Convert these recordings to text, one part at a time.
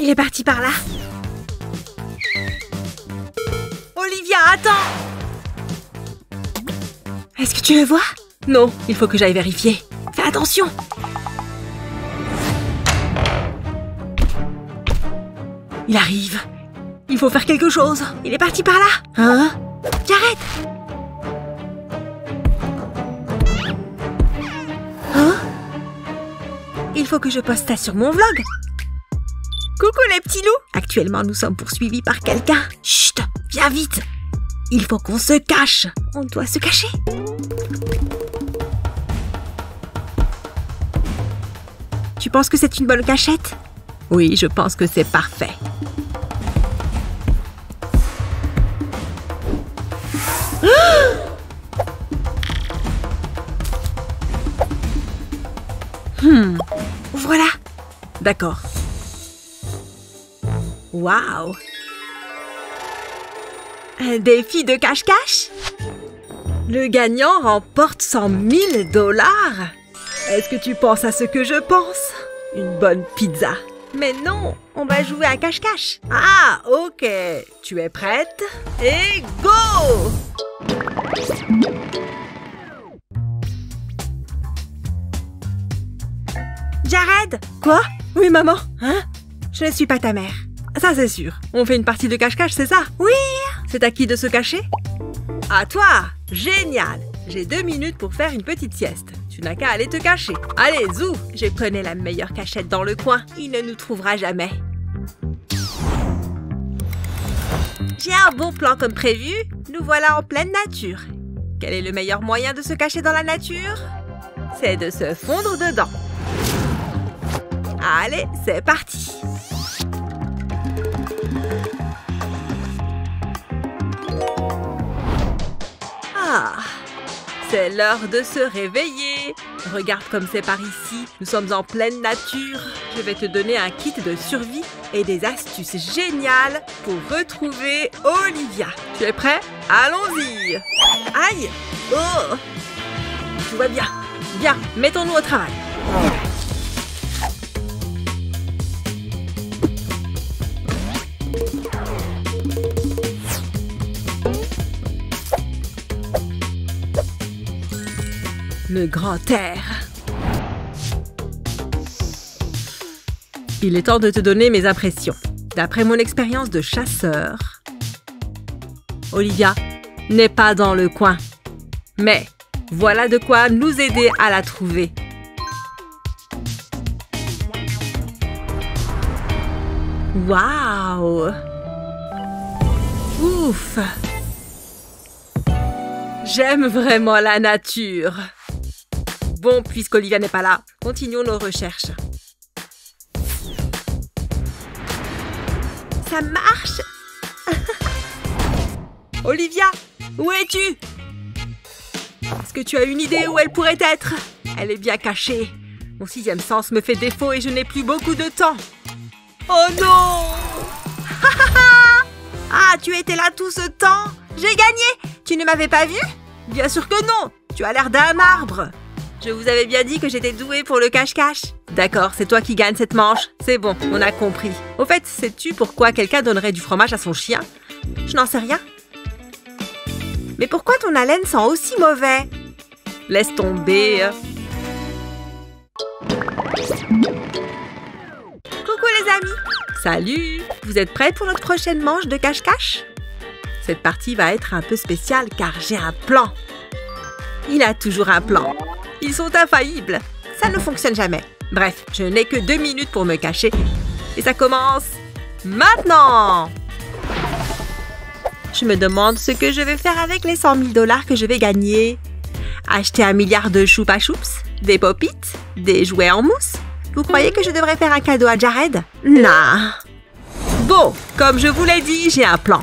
Il est parti par là. Olivia, attends! Est-ce que tu le vois? Non, il faut que j'aille vérifier. Fais attention! Il arrive. Il faut faire quelque chose. Il est parti par là. Hein? J'arrête! Hein? Il faut que je poste ça sur mon vlog. Coucou les petits loups! Actuellement, nous sommes poursuivis par quelqu'un. Chut! Viens vite! Il faut qu'on se cache. On doit se cacher. Tu penses que c'est une bonne cachette? Oui, je pense que c'est parfait. Ah! Voilà. D'accord. Waouh! Un défi de cache-cache? Le gagnant remporte 100 000 $. Est-ce que tu penses à ce que je pense? Une bonne pizza. Mais non, on va jouer à cache-cache. Ah, ok. Tu es prête? Et go! Jared! Quoi? Oui, maman. Hein? Je ne suis pas ta mère. Ça, c'est sûr. On fait une partie de cache-cache, c'est ça? Oui! C'est à qui de se cacher? À toi! Génial! J'ai 2 minutes pour faire une petite sieste. Tu n'as qu'à aller te cacher. Allez, zou! Je connais la meilleure cachette dans le coin. Il ne nous trouvera jamais. J'ai un bon plan comme prévu. Nous voilà en pleine nature. Quel est le meilleur moyen de se cacher dans la nature? C'est de se fondre dedans. Allez, c'est parti! Ah, c'est l'heure de se réveiller. Regarde comme c'est par ici. Nous sommes en pleine nature. Je vais te donner un kit de survie et des astuces géniales pour retrouver Olivia. Tu es prêt? Allons-y. Aïe! Oh! Tu vois bien. Bien, mettons-nous au travail. Le grand air. Il est temps de te donner mes impressions. D'après mon expérience de chasseur, Olivia n'est pas dans le coin. Mais voilà de quoi nous aider à la trouver. Waouh! Ouf! J'aime vraiment la nature. Bon, puisqu'Olivia n'est pas là, continuons nos recherches. Ça marche! Olivia, où es-tu? Est-ce que tu as une idée où elle pourrait être? Elle est bien cachée. Mon 6e sens me fait défaut et je n'ai plus beaucoup de temps. Oh non! Ah, tu étais là tout ce temps? J'ai gagné! Tu ne m'avais pas vue? Bien sûr que non! Tu as l'air d'un arbre! Je vous avais bien dit que j'étais douée pour le cache-cache. D'accord, c'est toi qui gagne cette manche. C'est bon, on a compris. Au fait, sais-tu pourquoi quelqu'un donnerait du fromage à son chien? Je n'en sais rien. Mais pourquoi ton haleine sent aussi mauvais? Laisse tomber. Coucou les amis! Salut! Vous êtes prêts pour notre prochaine manche de cache-cache? Cette partie va être un peu spéciale car j'ai un plan. Il a toujours un plan. Ils sont infaillibles. Ça ne fonctionne jamais. Bref, je n'ai que 2 minutes pour me cacher. Et ça commence maintenant! Je me demande ce que je vais faire avec les 100 000 $ que je vais gagner. Acheter 1 milliard de Choupa Choups, des Pop-It, des jouets en mousse. Vous croyez que je devrais faire un cadeau à Jared? Non. Bon, comme je vous l'ai dit, j'ai un plan.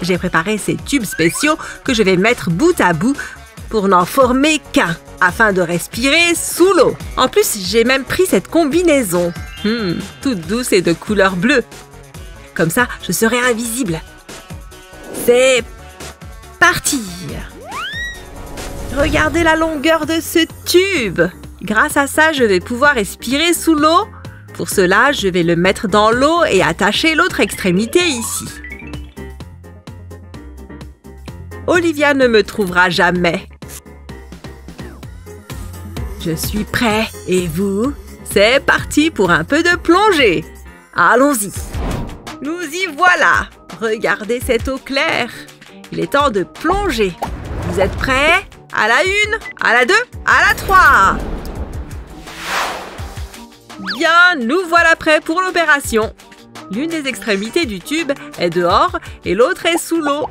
J'ai préparé ces tubes spéciaux que je vais mettre bout à bout pour n'en former qu'un, afin de respirer sous l'eau. En plus, j'ai même pris cette combinaison, toute douce et de couleur bleue. Comme ça, je serai invisible. C'est parti! Regardez la longueur de ce tube! Grâce à ça, je vais pouvoir respirer sous l'eau. Pour cela, je vais le mettre dans l'eau et attacher l'autre extrémité ici. Olivia ne me trouvera jamais. Je suis prêt. Et vous? C'est parti pour un peu de plongée. Allons-y. Nous y voilà. Regardez cette eau claire. Il est temps de plonger. Vous êtes prêts? À la 1, à la 2, à la 3. Bien, nous voilà prêts pour l'opération. L'une des extrémités du tube est dehors et l'autre est sous l'eau.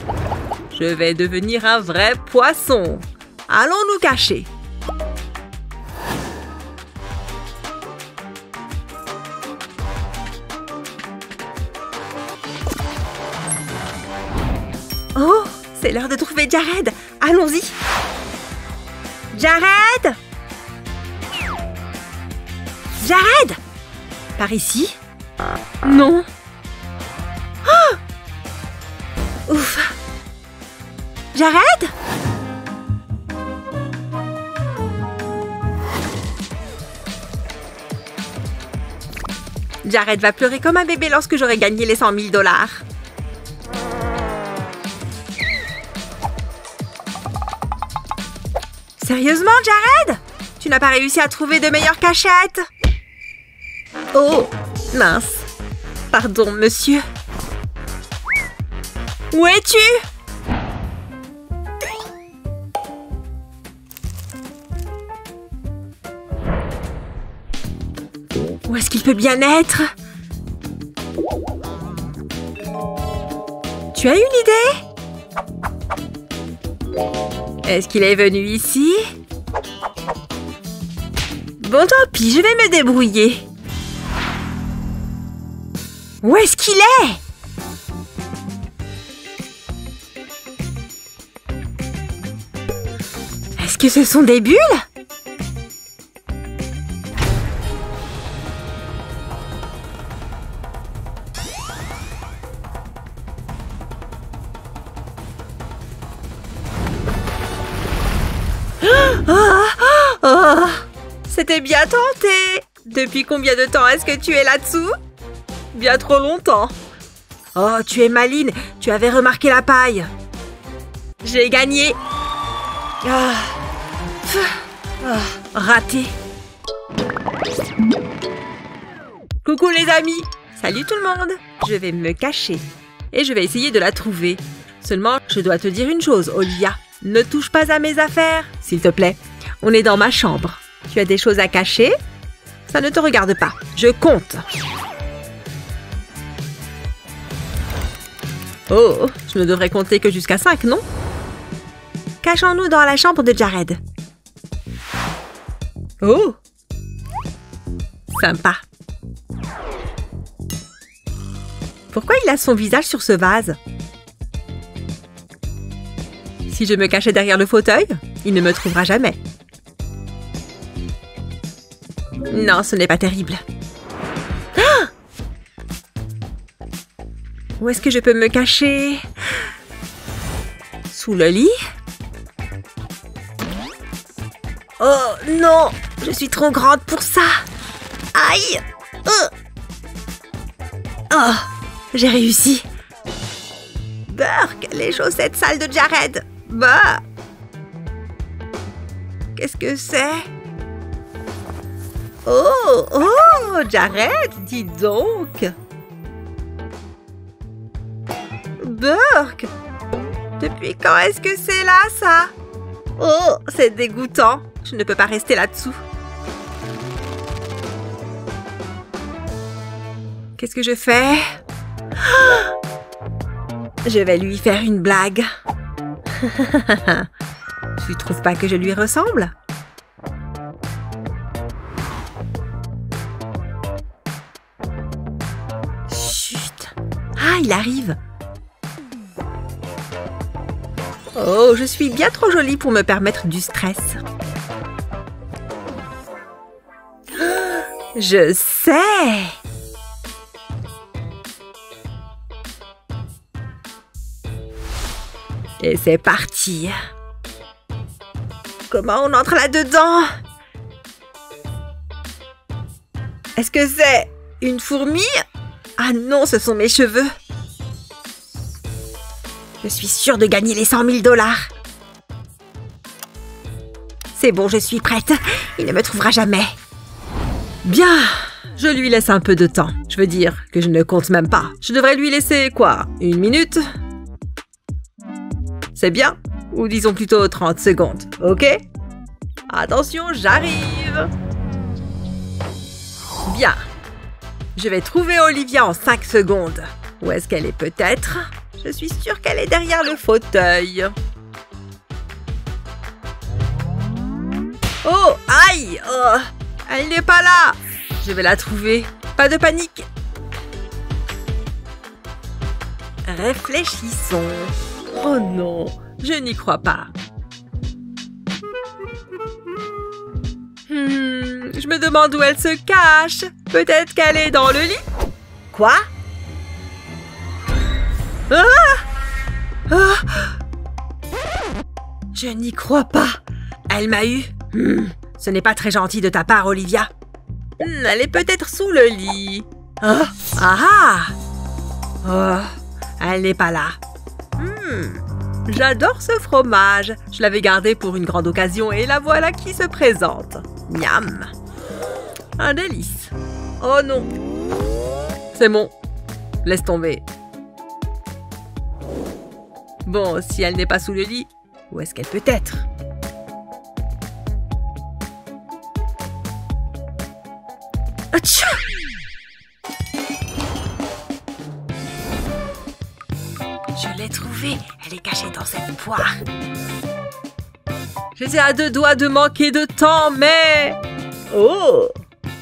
Je vais devenir un vrai poisson. Allons nous cacher. Oh, c'est l'heure de trouver Jared. Allons-y. Jared! Jared! Par ici? Non. Oh! Ouf! Jared? Jared va pleurer comme un bébé lorsque j'aurai gagné les 100 000 $. Sérieusement, Jared? Tu n'as pas réussi à trouver de meilleure cachette? Oh, mince. Pardon, monsieur. Où es-tu? Où est-ce qu'il peut bien être? Tu as une idée? Est-ce qu'il est venu ici? Bon, tant pis, je vais me débrouiller. Où est-ce qu'il est? Est-ce que ce sont des bulles? C'était bien tenté! Depuis combien de temps est-ce que tu es là-dessous? Bien trop longtemps. Oh, tu es maligne. Tu avais remarqué la paille. J'ai gagné. Ah. Ah. Raté. Coucou les amis. Salut tout le monde. Je vais me cacher. Et je vais essayer de la trouver. Seulement, je dois te dire une chose, Olivia. Ne touche pas à mes affaires, s'il te plaît. On est dans ma chambre. Tu as des choses à cacher? Ça ne te regarde pas. Je compte. Oh, je ne devrais compter que jusqu'à 5, non? Cachons-nous dans la chambre de Jared. Oh! Sympa. Pourquoi il a son visage sur ce vase? Si je me cachais derrière le fauteuil, il ne me trouvera jamais. Non, ce n'est pas terrible. Ah! Où est-ce que je peux me cacher? Sous le lit? Oh non! Je suis trop grande pour ça! Aïe! Oh! J'ai réussi! Burk! Les chaussettes sales de Jared! Bah! Qu'est-ce que c'est? Oh, oh, Jared, dis donc! Burk! Depuis quand est-ce que c'est là, ça? Oh, c'est dégoûtant. Je ne peux pas rester là-dessous. Qu'est-ce que je fais? Je vais lui faire une blague. Tu trouves pas que je lui ressemble? Il arrive. Oh, je suis bien trop jolie pour me permettre du stress. Je sais. Et c'est parti. Comment on entre là-dedans? Est-ce que c'est une fourmi? Ah non, ce sont mes cheveux. Je suis sûre de gagner les 100 000 $. C'est bon, je suis prête. Il ne me trouvera jamais. Bien, je lui laisse un peu de temps. Je veux dire que je ne compte même pas. Je devrais lui laisser, quoi, 1 minute? C'est bien. Ou disons plutôt 30 secondes, ok? Attention, j'arrive! Bien. Je vais trouver Olivia en 5 secondes. Où est-ce qu'elle est peut-être? Je suis sûre qu'elle est derrière le fauteuil. Oh, aïe! Oh, elle n'est pas là! Je vais la trouver. Pas de panique. Réfléchissons. Oh non, je n'y crois pas. Je me demande où elle se cache. Peut-être qu'elle est dans le lit. Quoi? Ah! Ah! Je n'y crois pas. Elle m'a eu. Ce n'est pas très gentil de ta part, Olivia. Elle est peut-être sous le lit. Oh. Ah! Oh. Elle n'est pas là. J'adore ce fromage. Je l'avais gardé pour une grande occasion et la voilà qui se présente. Miam! Un délice. Oh non! C'est bon. Laisse tomber. Bon, si elle n'est pas sous le lit, où est-ce qu'elle peut être? Atchou! Je l'ai trouvée. Elle est cachée dans cette poire. J'étais à 2 doigts de manquer de temps, mais... Oh!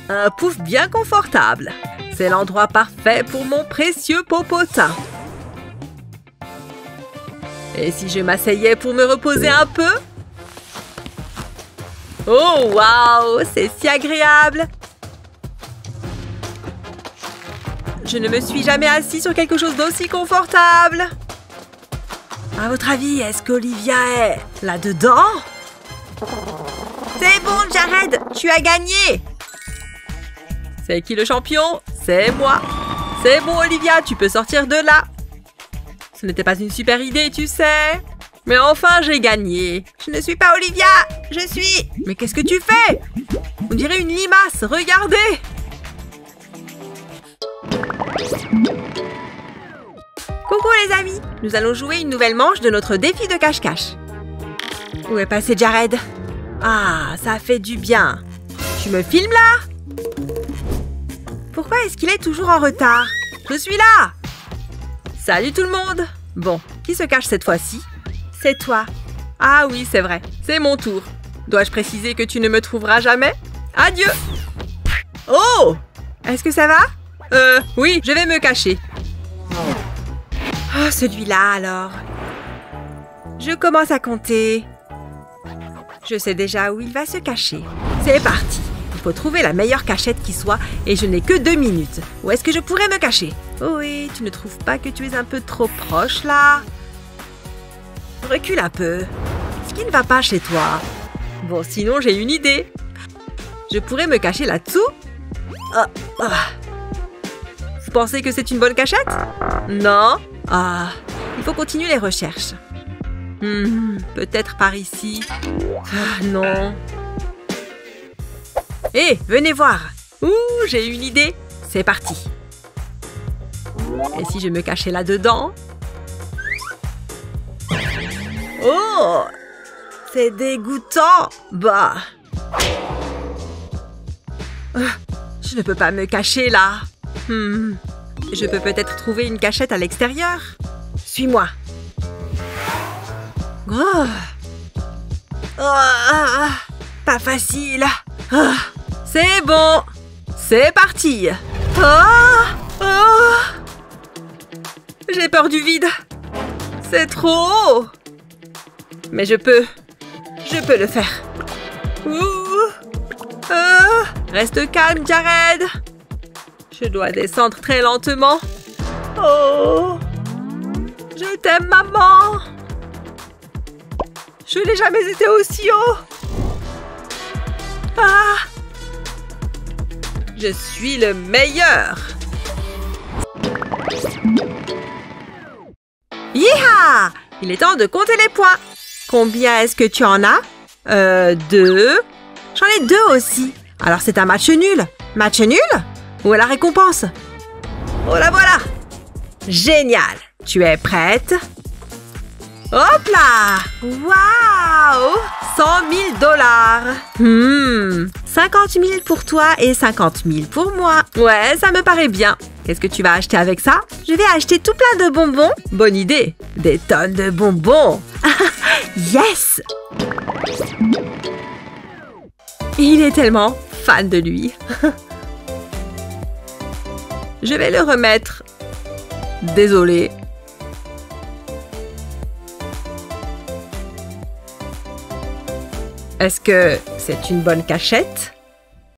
Un pouf bien confortable. C'est l'endroit parfait pour mon précieux popotin. Et si je m'asseyais pour me reposer un peu? Oh, waouh! C'est si agréable! Je ne me suis jamais assise sur quelque chose d'aussi confortable. À votre avis, est-ce qu'Olivia est là-dedans? C'est bon, Jared, tu as gagné! C'est qui le champion? C'est moi! C'est bon, Olivia, tu peux sortir de là! Ce n'était pas une super idée, tu sais! Mais enfin, j'ai gagné! Je ne suis pas Olivia! Je suis... Mais qu'est-ce que tu fais? On dirait une limace, regardez! Coucou les amis! Nous allons jouer une nouvelle manche de notre défi de cache-cache. Où est passé Jared? Ah, ça fait du bien! Tu me filmes là? Pourquoi est-ce qu'il est toujours en retard? Je suis là! Salut tout le monde! Bon, qui se cache cette fois-ci? C'est toi. Ah oui, c'est vrai. C'est mon tour. Dois-je préciser que tu ne me trouveras jamais? Adieu! Oh! Est-ce que ça va? Oui, je vais me cacher. Oh, celui-là, alors. Je commence à compter. Je sais déjà où il va se cacher. C'est parti. Il faut trouver la meilleure cachette qui soit et je n'ai que 2 minutes. Où est-ce que je pourrais me cacher? Oui, tu ne trouves pas que tu es un peu trop proche, là? Recule un peu. Ce qui ne va pas chez toi. Bon, sinon, j'ai une idée. Je pourrais me cacher là-dessous. Vous pensez que c'est une bonne cachette? Non? Ah, il faut continuer les recherches. Peut-être par ici. Ah, non. Hé, venez voir. Ouh, j'ai une idée. C'est parti. Et si je me cachais là-dedans? Oh! C'est dégoûtant. Bah. Je ne peux pas me cacher là. Je peux peut-être trouver une cachette à l'extérieur. Suis-moi. Oh. Oh, pas facile. Oh. C'est bon. C'est parti. Oh. Oh. J'ai peur du vide. C'est trop haut. Mais je peux. Je peux le faire. Reste calme, Jared. Je dois descendre très lentement. Oh! Je t'aime, maman! Je n'ai jamais été aussi haut! Ah! Je suis le meilleur! Yéha! Il est temps de compter les points. Combien est-ce que tu en as? Deux. J'en ai deux aussi. Alors c'est un match nul. Match nul? Où est la récompense? Oh la voilà! Génial! Tu es prête? Hop là! Waouh! 100 000 $! 50 000 pour toi et 50 000 pour moi. Ouais, ça me paraît bien. Qu'est-ce que tu vas acheter avec ça? Je vais acheter tout plein de bonbons. Bonne idée! Des tonnes de bonbons! Yes! Il est tellement fan de lui. Je vais le remettre. Désolée. Est-ce que c'est une bonne cachette?